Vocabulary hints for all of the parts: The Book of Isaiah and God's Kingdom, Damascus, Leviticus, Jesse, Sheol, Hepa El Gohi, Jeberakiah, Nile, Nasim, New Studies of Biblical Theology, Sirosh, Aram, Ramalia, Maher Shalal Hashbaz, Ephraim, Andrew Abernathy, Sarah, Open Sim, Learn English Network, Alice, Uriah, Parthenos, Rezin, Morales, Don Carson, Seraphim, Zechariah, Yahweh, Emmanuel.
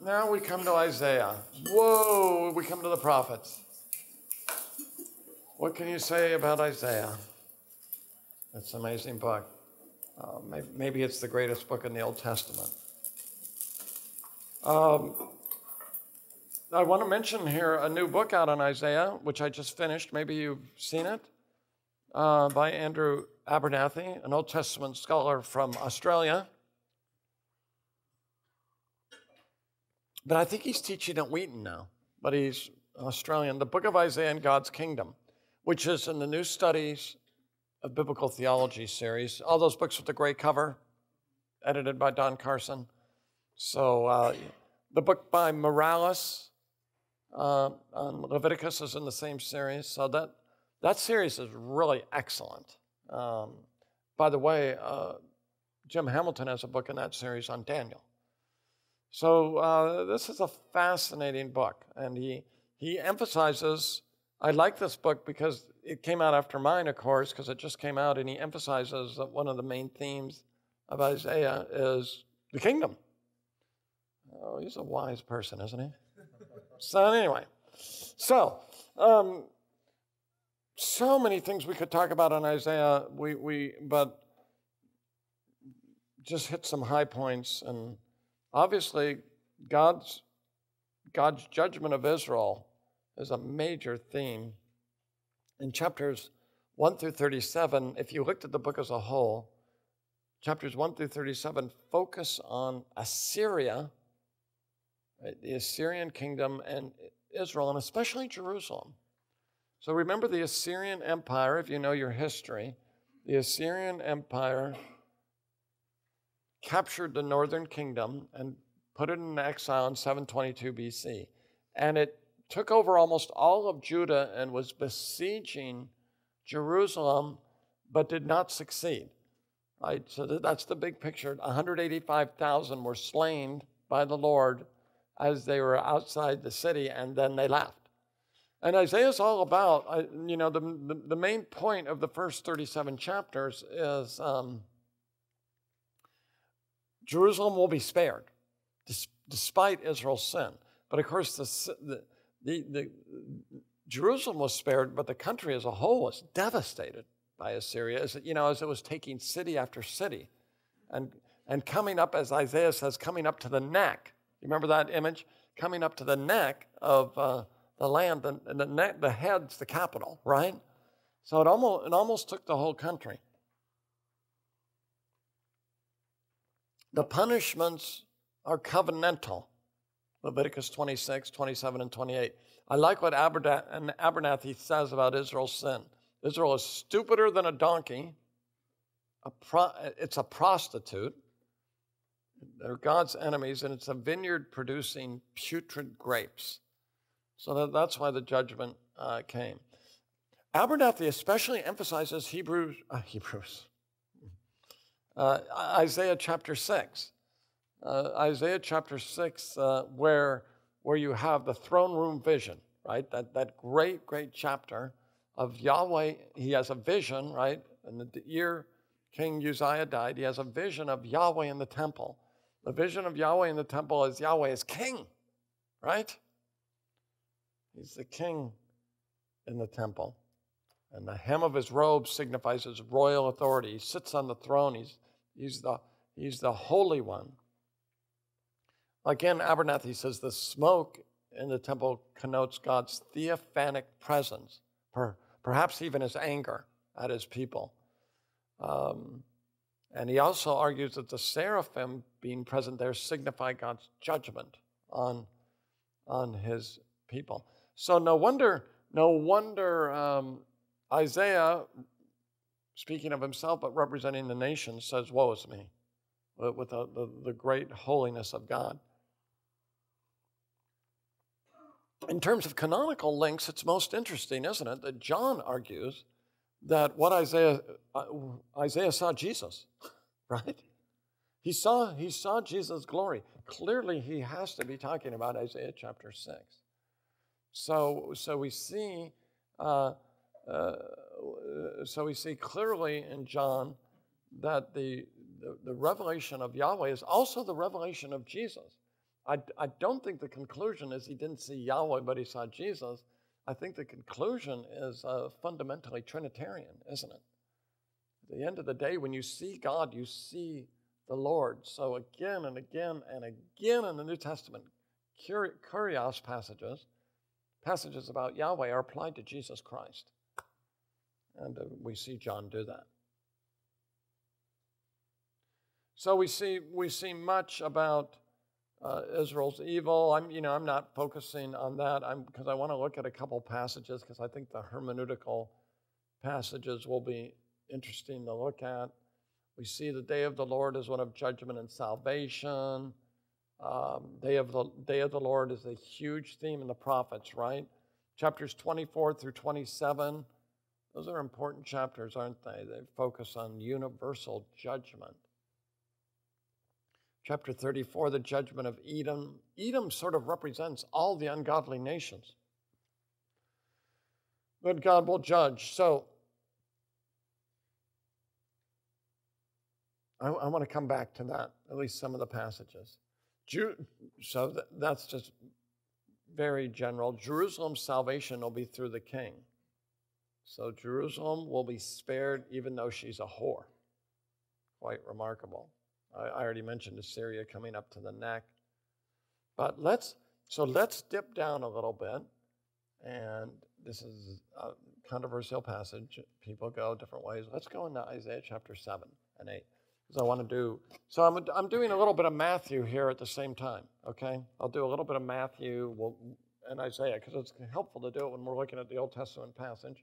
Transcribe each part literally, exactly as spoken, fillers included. Now we come to Isaiah. Whoa, we come to the prophets. What can you say about Isaiah? It's an amazing book. Uh, maybe, maybe it's the greatest book in the Old Testament. Um, I want to mention here a new book out on Isaiah, which I just finished. Maybe you've seen it, uh, by Andrew Abernathy, an Old Testament scholar from Australia. But I think he's teaching at Wheaton now, but he's Australian. The Book of Isaiah and God's Kingdom, which is in the New Studies of Biblical Theology series. All those books with the gray cover, edited by Don Carson. So uh, the book by Morales uh, on Leviticus is in the same series. So that, that series is really excellent. Um, by the way, uh, Jim Hamilton has a book in that series on Daniel. So uh, this is a fascinating book, and he he emphasizes, I like this book because it came out after mine, of course, because it just came out, and he emphasizes that one of the main themes of Isaiah is the kingdom. Oh, he's a wise person, isn't he? So anyway, so um, so many things we could talk about on Isaiah, we we but just hit some high points. And obviously, God's, God's judgment of Israel is a major theme. In chapters one through thirty-seven, if you looked at the book as a whole, chapters one through thirty-seven focus on Assyria, right, the Assyrian kingdom, and Israel, and especially Jerusalem. So remember the Assyrian Empire, if you know your history. The Assyrian Empire captured the northern kingdom and put it in exile in seven twenty-two B C. And it took over almost all of Judah and was besieging Jerusalem, but did not succeed. Right? So that's the big picture. one hundred eighty-five thousand were slain by the Lord as they were outside the city, and then they left. And Isaiah's all about, you know, the, the, the main point of the first thirty-seven chapters is um, Jerusalem will be spared, despite Israel's sin. But of course, the, the, the, the, Jerusalem was spared, but the country as a whole was devastated by Assyria, as, you know, as it was taking city after city, and, and coming up, as Isaiah says, coming up to the neck. You remember that image? Coming up to the neck of uh, the land, and the, the neck, the head's the capital, right? So it almost, it almost took the whole country. The punishments are covenantal, Leviticus twenty-six, twenty-seven, and twenty-eight. I like what Abernathy says about Israel's sin. Israel is stupider than a donkey. A pro it's a prostitute. They're God's enemies, and it's a vineyard producing putrid grapes. So that, that's why the judgment uh, came. Abernathy especially emphasizes Hebrews, uh, Hebrews. Uh, Isaiah chapter six, uh, Isaiah chapter six, uh, where where you have the throne room vision, right? That that great great chapter of Yahweh. He has a vision, right? In the year King Uzziah died, he has a vision of Yahweh in the temple. The vision of Yahweh in the temple is Yahweh is king, right? He's the king in the temple, and the hem of his robe signifies his royal authority. He sits on the throne. He's He's the, he's the Holy One. Again, Abernathy says the smoke in the temple connotes God's theophanic presence, per, perhaps even his anger at his people. Um, and he also argues that the seraphim being present there signify God's judgment on, on his people. So no wonder, no wonder um, Isaiah, speaking of himself, but representing the nation, says, woe is me, with the, the, the great holiness of God. In terms of canonical links, it's most interesting, isn't it, that John argues that what Isaiah, Isaiah saw Jesus, right? He saw, he saw Jesus' glory. Clearly, he has to be talking about Isaiah chapter six. So, so we see... Uh, uh, So we see clearly in John that the, the, the revelation of Yahweh is also the revelation of Jesus. I, I don't think the conclusion is he didn't see Yahweh, but he saw Jesus. I think the conclusion is uh, fundamentally Trinitarian, isn't it? At the end of the day, when you see God, you see the Lord. So again and again and again in the New Testament, kurios passages, passages about Yahweh are applied to Jesus Christ. And uh, we see John do that. So we see we see much about uh, Israel's evil. I'm you know I'm not focusing on that. I'm because I want to look at a couple passages because I think the hermeneutical passages will be interesting to look at. We see the day of the Lord as one of judgment and salvation. Um, day of the day of the Lord is a huge theme in the prophets, right? Chapters twenty-four through twenty-seven. Those are important chapters, aren't they? They focus on universal judgment. Chapter thirty-four, the judgment of Edom. Edom sort of represents all the ungodly nations that God will judge. So I, I want to come back to that, at least some of the passages. Ju- so th- that's just very general. Jerusalem's salvation will be through the king. So Jerusalem will be spared even though she's a whore. Quite remarkable. I already mentioned Assyria coming up to the neck. But let's, so let's dip down a little bit. And this is a controversial passage. People go different ways. Let's go into Isaiah chapter seven and eight. Because I want to do, so I'm, I'm doing a little bit of Matthew here at the same time, okay? I'll do a little bit of Matthew and Isaiah because it's helpful to do it when we're looking at the Old Testament passage.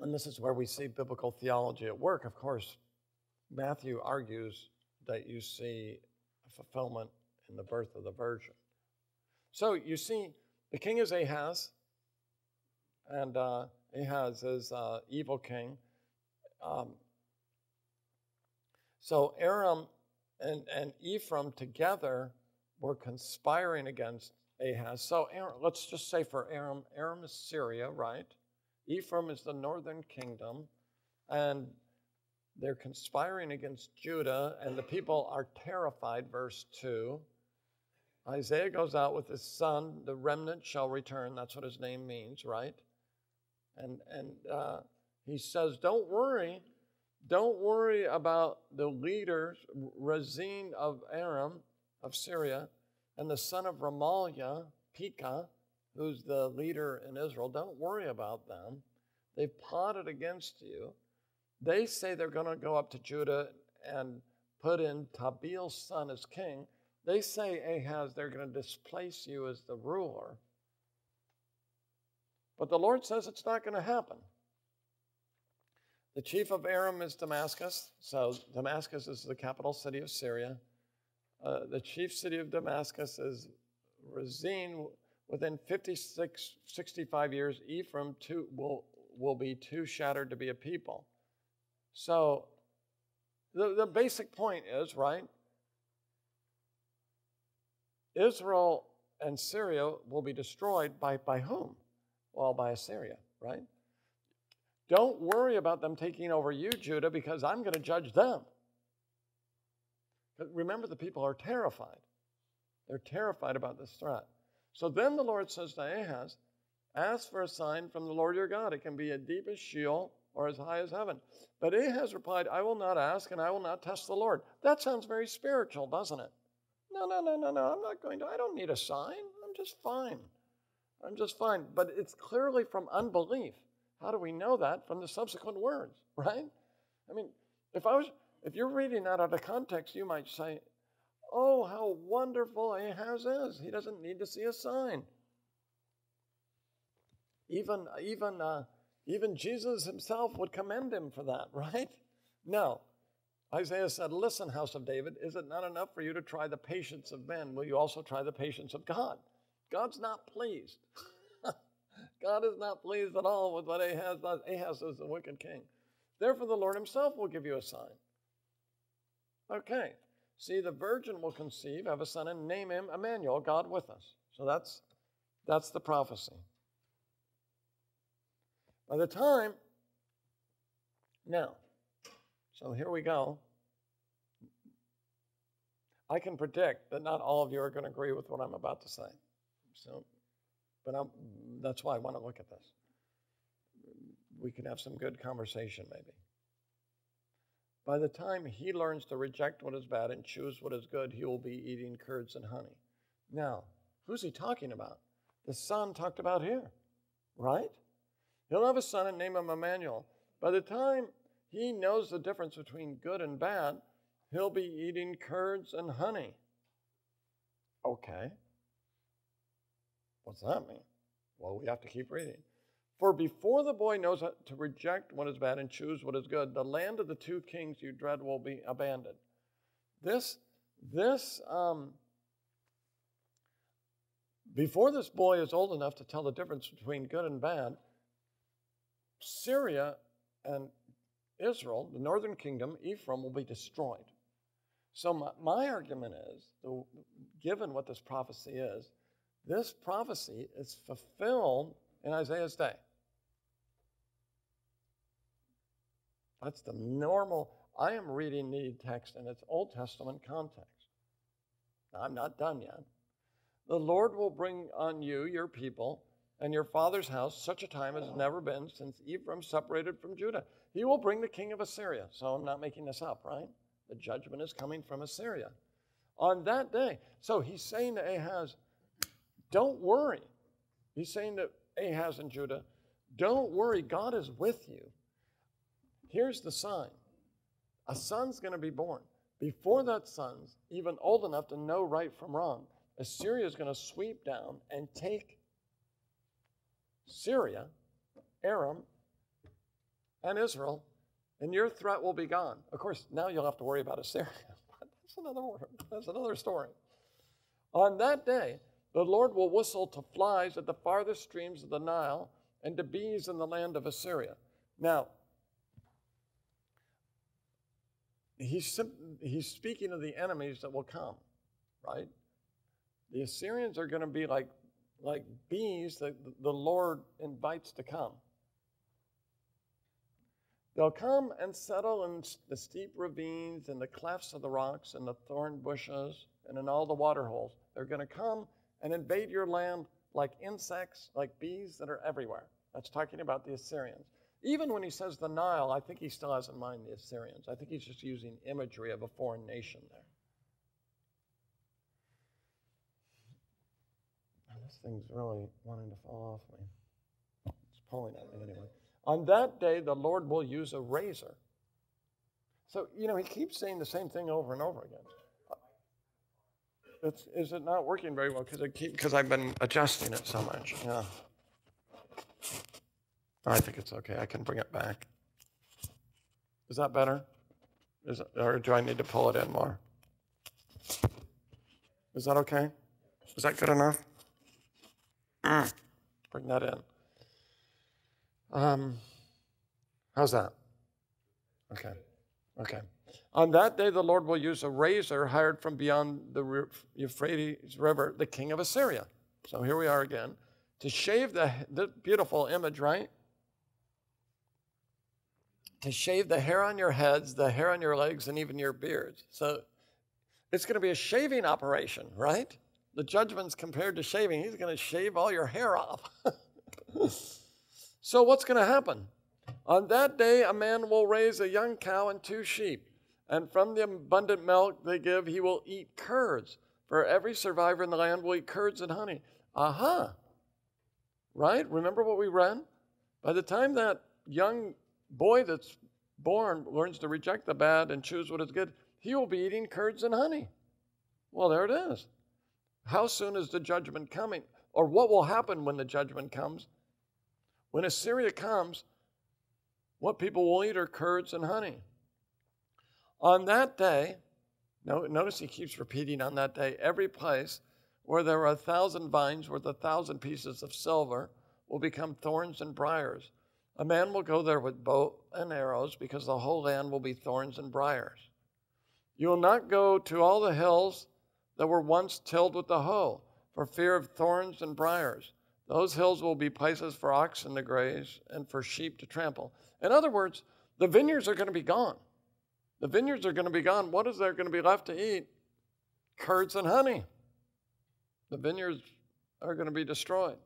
And this is where we see biblical theology at work. Of course, Matthew argues that you see fulfillment in the birth of the virgin. So you see, the king is Ahaz, and uh, Ahaz is an uh, evil king. Um, so Aram and, and Ephraim together were conspiring against Ahaz. So Aram, let's just say for Aram, Aram is Syria, right? Ephraim is the northern kingdom, and they're conspiring against Judah, and the people are terrified, verse two. Isaiah goes out with his son, the remnant shall return. That's what his name means, right? And and uh, he says, don't worry. Don't worry about the leaders, Rezin of Aram, of Syria, and the son of Ramalia, Pekah, who's the leader in Israel. Don't worry about them. They've plotted against you. They say they're going to go up to Judah and put in Tabel's son as king. They say, Ahaz, they're going to displace you as the ruler. But the Lord says it's not going to happen. The chief of Aram is Damascus. So Damascus is the capital city of Syria. Uh, the chief city of Damascus is Rezin. Within fifty-six, sixty-five years, Ephraim too, will, will be too shattered to be a people. So the, the basic point is, right, Israel and Syria will be destroyed by, by whom? Well, by Assyria, right? Don't worry about them taking over you, Judah, because I'm going to judge them. But remember, the people are terrified. They're terrified about this threat. So then the Lord says to Ahaz, ask for a sign from the Lord your God. It can be as deep as Sheol or as high as heaven. But Ahaz replied, I will not ask and I will not test the Lord. That sounds very spiritual, doesn't it? No, no, no, no, no, I'm not going to. I don't need a sign. I'm just fine. I'm just fine. But it's clearly from unbelief. How do we know that? From the subsequent words, right? I mean, if I was, if you're reading that out of context, you might say, oh, how wonderful Ahaz is. He doesn't need to see a sign. Even, even, uh, even Jesus himself would commend him for that, right? No. Isaiah said, listen, house of David, is it not enough for you to try the patience of men? Will you also try the patience of God? God's not pleased. God is not pleased at all with what Ahaz does. Ahaz is the wicked king. Therefore, the Lord himself will give you a sign. Okay. See, the virgin will conceive, have a son, and name him Emmanuel, God with us. So that's, that's the prophecy. By the time, now, so here we go. I can predict that not all of you are going to agree with what I'm about to say. So, but I'm, that's why I want to look at this. We can have some good conversation, maybe. By the time he learns to reject what is bad and choose what is good, he will be eating curds and honey. Now, who's he talking about? The son talked about here, right? He'll have a son and name him Emmanuel. By the time he knows the difference between good and bad, he'll be eating curds and honey. Okay. What's that mean? Well, we have to keep reading. For before the boy knows how to reject what is bad and choose what is good, the land of the two kings you dread will be abandoned. This, this, um, before this boy is old enough to tell the difference between good and bad, Syria and Israel, the northern kingdom, Ephraim, will be destroyed. So my, my argument is, given what this prophecy is, this prophecy is fulfilled in Isaiah's day. That's the normal. I am reading the text in its Old Testament context. Now, I'm not done yet. The Lord will bring on you, your people, and your father's house such a time as has never been since Ephraim separated from Judah. He will bring the king of Assyria. So I'm not making this up, right? The judgment is coming from Assyria. On that day. So he's saying to Ahaz, don't worry. He's saying to Ahaz and Judah, don't worry, God is with you. Here's the sign. A son's going to be born. Before that son's even old enough to know right from wrong, Assyria is going to sweep down and take Syria, Aram, and Israel, and your threat will be gone. Of course, now you'll have to worry about Assyria. That's another word. That's another story. On that day, the Lord will whistle to flies at the farthest streams of the Nile and to bees in the land of Assyria. Now, he's, he's speaking of the enemies that will come, right? The Assyrians are going to be like, like bees that the Lord invites to come. They'll come and settle in the steep ravines and the clefts of the rocks and the thorn bushes and in all the water holes. They're going to come and invade your land like insects, like bees that are everywhere. That's talking about the Assyrians. Even when he says the Nile, I think he still has in mind the Assyrians. I think he's just using imagery of a foreign nation there. This thing's really wanting to fall off me. It's pulling at me anyway. On that day, the Lord will use a razor. So, you know, he keeps saying the same thing over and over again. It's, is it not working very well? Because I keep because I've been adjusting it so much. Yeah, I think it's okay. I can bring it back. Is that better? Is it, or do I need to pull it in more? Is that okay? Is that good enough? Mm. Bring that in. Um, how's that? Okay. Okay. On that day, the Lord will use a razor hired from beyond the Euphrates River, the king of Assyria. So here we are again. To shave the, the beautiful image, right? To shave the hair on your heads, the hair on your legs, and even your beards. So it's going to be a shaving operation, right? The judgment's compared to shaving. He's going to shave all your hair off. So what's going to happen? On that day, a man will raise a young cow and two sheep. And from the abundant milk they give, he will eat curds. For every survivor in the land will eat curds and honey. Aha! Right? Remember what we read? By the time that young boy that's born learns to reject the bad and choose what is good, he will be eating curds and honey. Well, there it is. How soon is the judgment coming? Or what will happen when the judgment comes? When Assyria comes, what people will eat are curds and honey. On that day, notice he keeps repeating on that day, every place where there are a thousand vines worth a thousand pieces of silver will become thorns and briars. A man will go there with bow and arrows because the whole land will be thorns and briars. You will not go to all the hills that were once tilled with the hoe for fear of thorns and briars. Those hills will be places for oxen to graze and for sheep to trample. In other words, the vineyards are going to be gone. The vineyards are going to be gone. What is there going to be left to eat? curds and honey. The vineyards are going to be destroyed.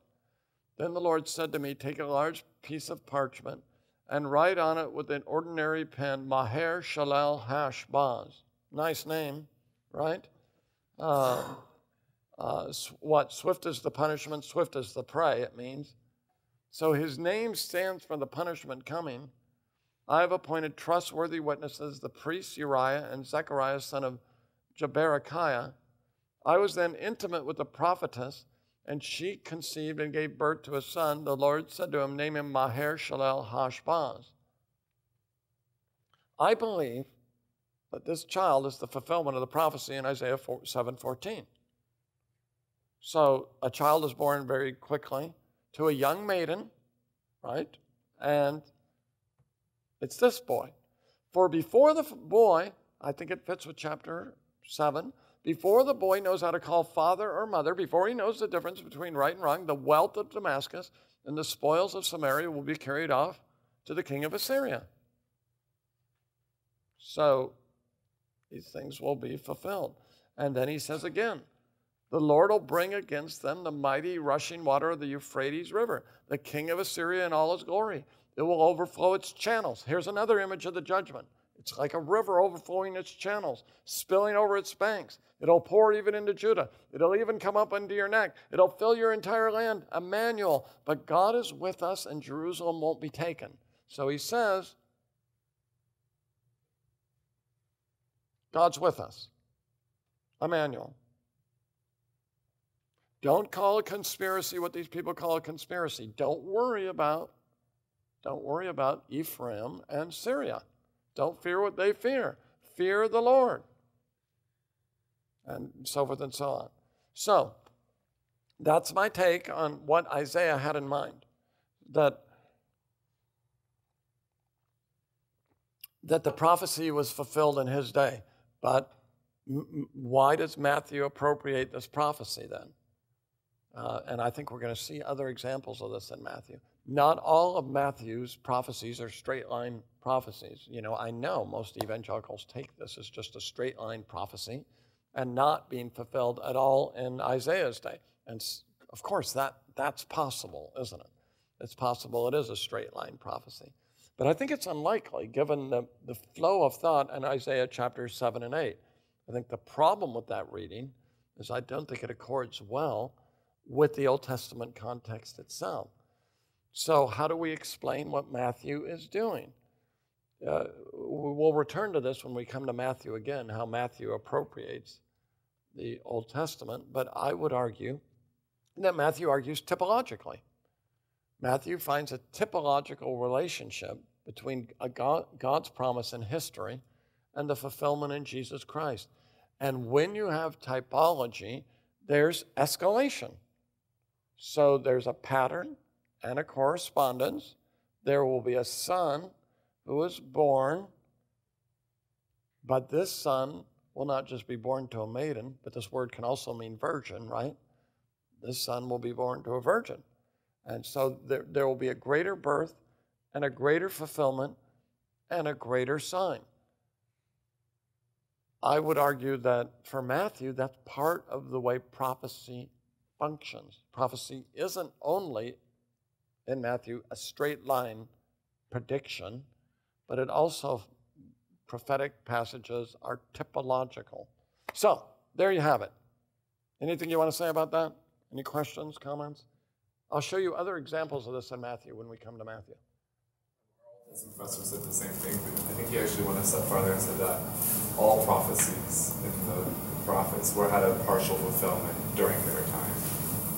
Then the Lord said to me, take a large piece of parchment and write on it with an ordinary pen, Maher Shalal Hashbaz. Nice name, right? Uh, uh, what? Swift is the punishment, swift is the prey, it means. So his name stands for the punishment coming. I have appointed trustworthy witnesses, the priests Uriah and Zechariah, son of Jeberakiah. I was then intimate with the prophetess, and she conceived and gave birth to a son. The Lord said to him, name him Maher Shalal Hashbaz. I believe that this child is the fulfillment of the prophecy in Isaiah seven fourteen. So a child is born very quickly to a young maiden, right? And it's this boy. For before the boy, I think it fits with chapter seven, before the boy knows how to call father or mother, before he knows the difference between right and wrong, the wealth of Damascus and the spoils of Samaria will be carried off to the king of Assyria. So these things will be fulfilled. And then he says again, the Lord will bring against them the mighty rushing water of the Euphrates River, the king of Assyria in all his glory. It will overflow its channels. Here's another image of the judgment. It's like a river overflowing its channels, spilling over its banks. It'll pour even into Judah. It'll even come up into your neck. It'll fill your entire land, Emmanuel. But God is with us, and Jerusalem won't be taken. So he says, God's with us, Emmanuel. Don't call a conspiracy what these people call a conspiracy. Don't worry about, don't worry about Ephraim and Syria. Don't fear what they fear. Fear the Lord. And so forth and so on. So, that's my take on what Isaiah had in mind. That, that the prophecy was fulfilled in his day. But why does Matthew appropriate this prophecy then? Uh, and I think we're going to see other examples of this in Matthew. Not all of Matthew's prophecies are straight-line prophecies. You know, I know most evangelicals take this as just a straight-line prophecy and not being fulfilled at all in Isaiah's day. And, of course, that, that's possible, isn't it? It's possible it is a straight-line prophecy. But I think it's unlikely, given the, the flow of thought in Isaiah chapters seven and eight. I think the problem with that reading is I don't think it accords well with the Old Testament context itself. So how do we explain what Matthew is doing? Uh, we'll return to this when we come to Matthew again, how Matthew appropriates the Old Testament, but I would argue that Matthew argues typologically. Matthew finds a typological relationship between a God, God's promise in history and the fulfillment in Jesus Christ. And when you have typology, there's escalation. So there's a pattern and a correspondence. There will be a son who was born, but this son will not just be born to a maiden, but this word can also mean virgin, right? This son will be born to a virgin. And so there, there will be a greater birth and a greater fulfillment and a greater sign. I would argue that for Matthew, that's part of the way prophecy functions. Prophecy isn't only, in Matthew, a straight line prediction, but it also, prophetic passages are typological. So, there you have it. Anything you want to say about that? Any questions, comments? I'll show you other examples of this in Matthew when we come to Matthew. Some professor said the same thing, but I think he actually went a step farther and said that all prophecies in the prophets were had a partial fulfillment during their time.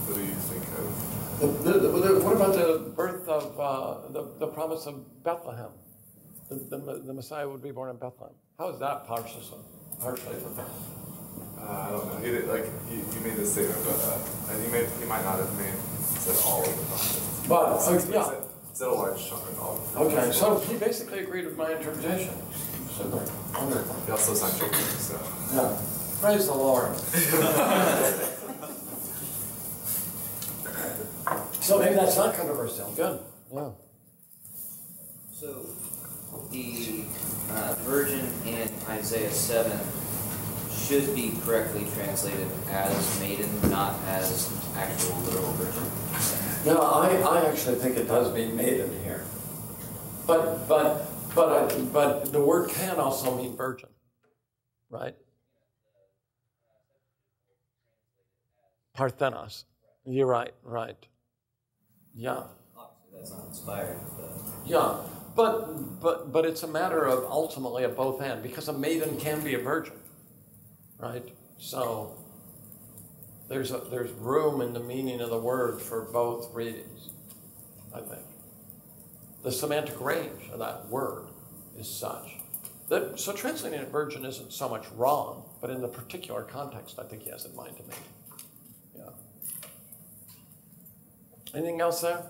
What do you think of? The, the, the, what about the birth of uh, the, the promise of Bethlehem? The, the, the Messiah would be born in Bethlehem. How is that partially fulfilled? Uh, I don't know. He did, like he, he made this statement, but uh, he, made, he might not have made said all of the prophets. But so, okay, yeah. Said, Is a large chunk of all? Okay, so he basically agreed with my interpretation. So, he also signed children, so. Yeah. Praise the Lord. So maybe that's not controversial. Good. Yeah. So the uh, virgin in Isaiah seven should be correctly translated as maiden, not as actual literal virgin. No, I, I actually think it does mean maiden here. But but but I, but the word can also mean virgin, right? Parthenos. You're right, right. Yeah. That's not inspired. Yeah, but but but it's a matter of ultimately of both and, because a maiden can be a virgin, right? So there's a, there's room in the meaning of the word for both readings, I think. The semantic range of that word is such that, so translating it virgin isn't so much wrong, but in the particular context, I think he has in mind to me. Yeah. Anything else there?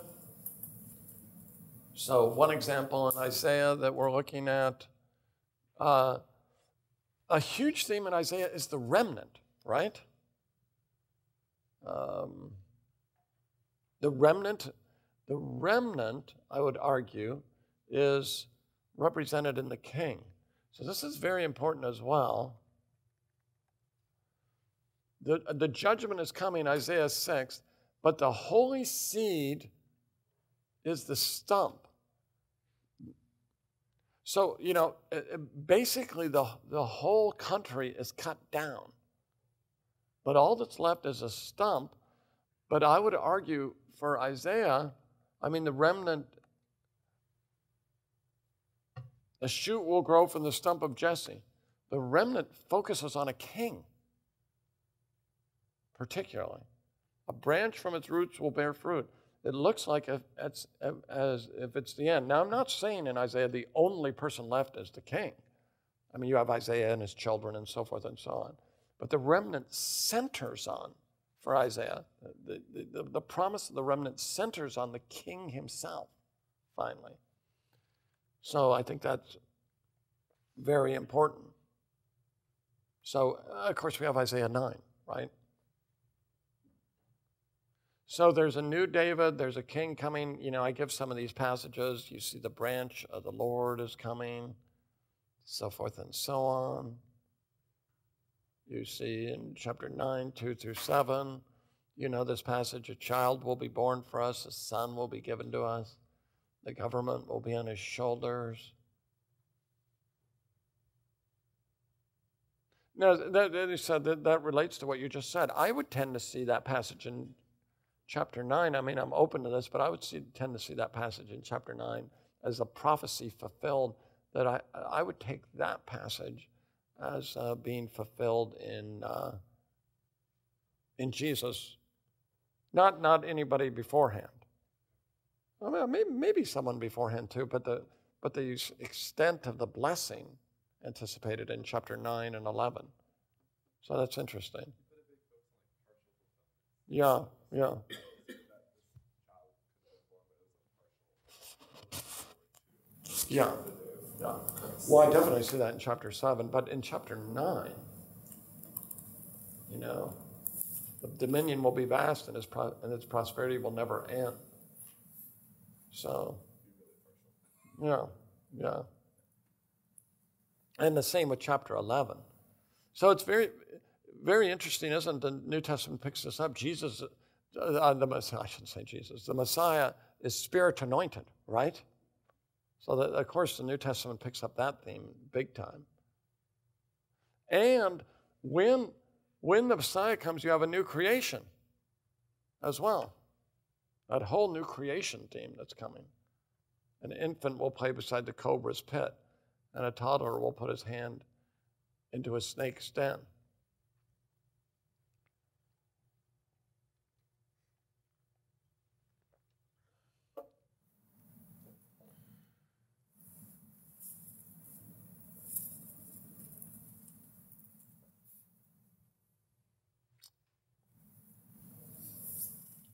So one example in Isaiah that we're looking at, uh, a huge theme in Isaiah is the remnant, right? Um, the remnant, the remnant, I would argue, is represented in the king. So this is very important as well. The, the judgment is coming, Isaiah six, but the holy seed is the stump. So, you know, basically the, the whole country is cut down. But all that's left is a stump. But I would argue for Isaiah, I mean, the remnant, a shoot will grow from the stump of Jesse. The remnant focuses on a king, particularly. A branch from its roots will bear fruit. It looks like if it's, as if it's the end. Now, I'm not saying in Isaiah the only person left is the king. I mean, you have Isaiah and his children and so forth and so on. But the remnant centers on, for Isaiah, the, the, the promise of the remnant centers on the king himself, finally. So I think that's very important. So, of course, we have Isaiah nine, right? So there's a new David, there's a king coming. You know, I give some of these passages. You see the branch of the Lord is coming, so forth and so on. You see in chapter nine, two through seven, you know this passage, a child will be born for us, a son will be given to us, the government will be on his shoulders. Now, that, that, that relates to what you just said. I would tend to see that passage in Chapter nine, I mean, I'm open to this, but I would see, tend to see that passage in chapter nine as a prophecy fulfilled, that I, I would take that passage as uh, being fulfilled in, uh, in Jesus, not, not anybody beforehand. I mean, maybe, maybe someone beforehand too, but the, but the extent of the blessing anticipated in chapter nine and eleven. So that's interesting. Yeah. Yeah. Yeah. Yeah. Well, I definitely see that in chapter seven, but in chapter nine, you know, the dominion will be vast and its, pro and its prosperity will never end. So, yeah, yeah. And the same with chapter eleven. So it's very, very interesting, isn't it? The New Testament picks this up. Jesus... Uh, the Messiah, I shouldn't say Jesus. The Messiah is spirit anointed, right? So, that, of course, the New Testament picks up that theme big time. And when, when the Messiah comes, you have a new creation as well. That whole new creation theme that's coming. An infant will play beside the cobra's pit, and a toddler will put his hand into a snake's den.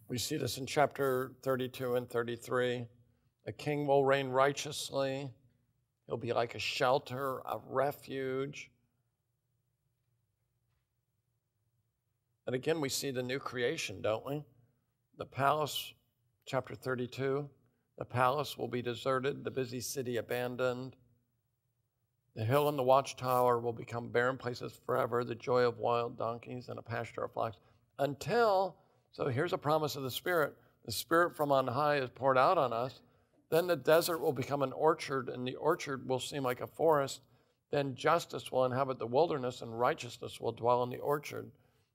We see this in chapter thirty-two and thirty-three. A king will reign righteously. He'll be like a shelter, a refuge. And again, we see the new creation, don't we? The palace, chapter thirty-two, the palace will be deserted, the busy city abandoned. The hill and the watchtower will become barren places forever, the joy of wild donkeys and a pasture of flocks. Until, so here's a promise of the Spirit, the Spirit from on high is poured out on us, then the desert will become an orchard, and the orchard will seem like a forest. Then justice will inhabit the wilderness, and righteousness will dwell in the orchard.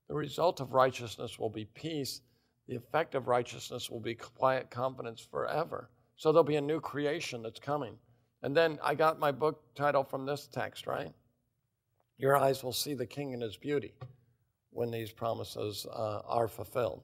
The result of righteousness will be peace. The effect of righteousness will be quiet confidence forever. So there'll be a new creation that's coming. And then I got my book title from this text, right? Your eyes will see the King in his beauty when these promises uh, are fulfilled.